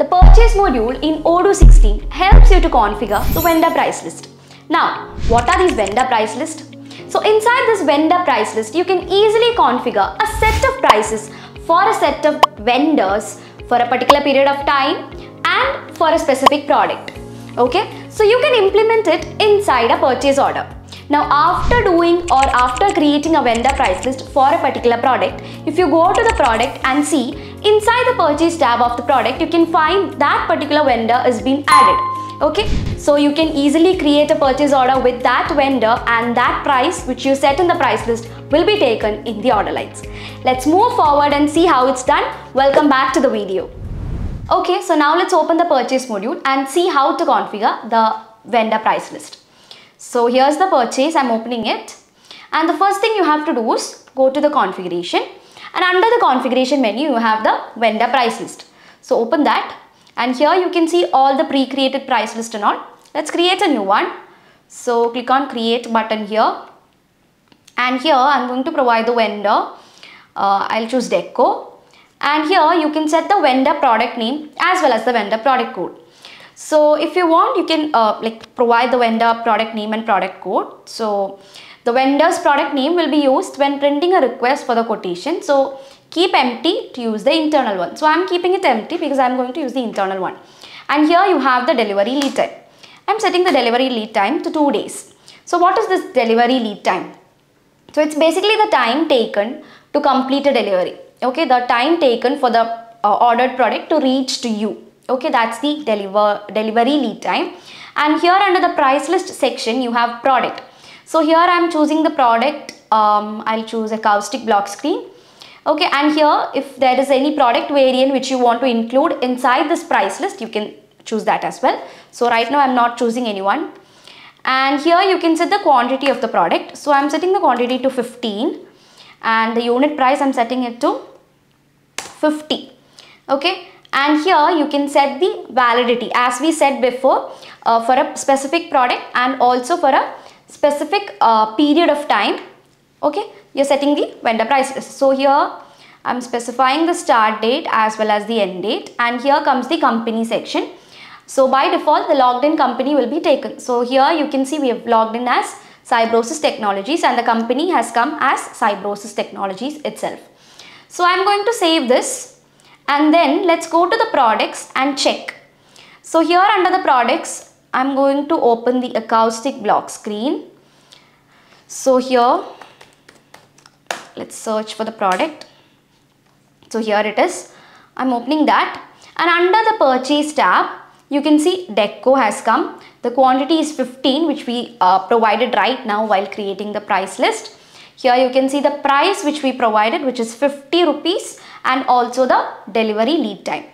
The purchase module in Odoo 16 helps you to configure the vendor price list. Now, what are these vendor price lists? So inside this vendor price list, you can easily configure a set of prices for a set of vendors for a particular period of time and for a specific product. Okay, so you can implement it inside a purchase order. Now, after doing or after creating a vendor price list for a particular product, if you go to the product and see, inside the purchase tab of the product, you can find that particular vendor has been added. Okay, so you can easily create a purchase order with that vendor, and that price which you set in the price list will be taken in the order lines. Let's move forward and see how it's done. Welcome back to the video. Okay, so now let's open the purchase module and see how to configure the vendor price list. So here's the purchase, I'm opening it, and the first thing you have to do is go to the configuration, and under the configuration menu you have the vendor price list. So open that, and here you can see all the pre-created price list and all. Let's create a new one. So click on create button here, and here I'm going to provide the vendor. I'll choose Deco, and here you can set the vendor product name as well as the vendor product code. So if you want, you can provide the vendor product name and product code. So the vendor's product name will be used when printing a request for the quotation. So keep empty to use the internal one. So I'm keeping it empty because I'm going to use the internal one. And here you have the delivery lead time. I'm setting the delivery lead time to 2 days. So what is this delivery lead time? So it's basically the time taken to complete a delivery. Okay, the time taken for the ordered product to reach to you. Okay, that's the delivery lead time. And here under the price list section, you have product. So here I'm choosing the product. I'll choose acoustic block screen. Okay, and here if there is any product variant which you want to include inside this price list, you can choose that as well. So right now I'm not choosing anyone. And here you can set the quantity of the product. So I'm setting the quantity to 15, and the unit price I'm setting it to 50. Okay. And here you can set the validity, as we said before, for a specific product and also for a specific period of time. Okay, you're setting the vendor price list. So here I'm specifying the start date as well as the end date, and here comes the company section. So by default, the logged in company will be taken. So here you can see we have logged in as Cybrosys Technologies, and the company has come as Cybrosys Technologies itself. So I'm going to save this. And then let's go to the products and check. So here under the products, I'm going to open the acoustic block screen. So here, let's search for the product. So here it is. I'm opening that. And under the purchase tab, you can see Deco has come. The quantity is 15, which we provided right now while creating the price list. Here you can see the price which we provided, which is 50 rupees. And also the delivery lead time.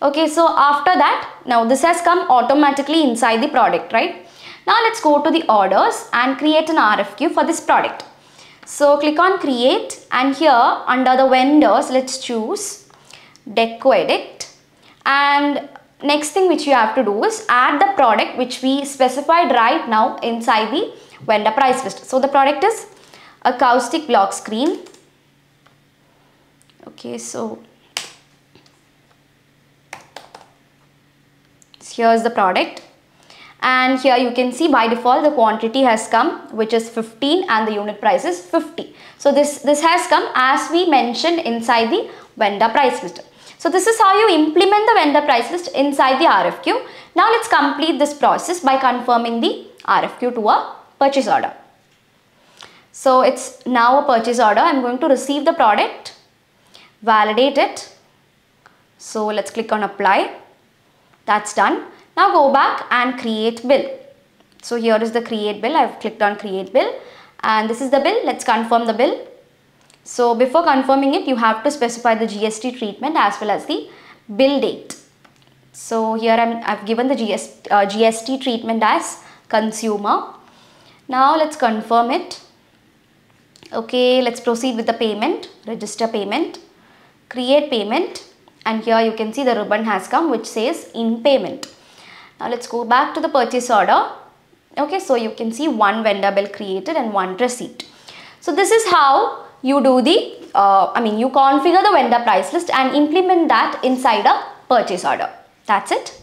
Okay, so after that, now this has come automatically inside the product, right? Now let's go to the orders and create an RFQ for this product. So click on create, and here under the vendors, let's choose Deco Edit. And next thing which you have to do is add the product which we specified right now inside the vendor price list. So the product is acoustic block screen. Okay, so here's the product, and here you can see by default the quantity has come, which is 15, and the unit price is 50. So this has come as we mentioned inside the vendor price list. So this is how you implement the vendor price list inside the RFQ. Now let's complete this process by confirming the RFQ to a purchase order. So it's now a purchase order. I'm going to receive the product. Validate it. So let's click on apply. That's done. Now go back and create bill. So here is the create bill. I've clicked on create bill, and this is the bill. Let's confirm the bill. So before confirming it, you have to specify the GST treatment as well as the bill date. So here I've given the GST treatment as consumer. Now let's confirm it. Okay, let's proceed with the payment. Register payment. Create payment, and here you can see the ribbon has come which says in payment. Now let's go back to the purchase order. Okay, so you can see one vendor bill created and one receipt. So this is how you do the, you configure the vendor price list and implement that inside a purchase order. That's it.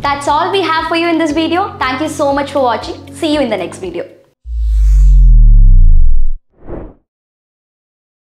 That's all we have for you in this video. Thank you so much for watching. See you in the next video.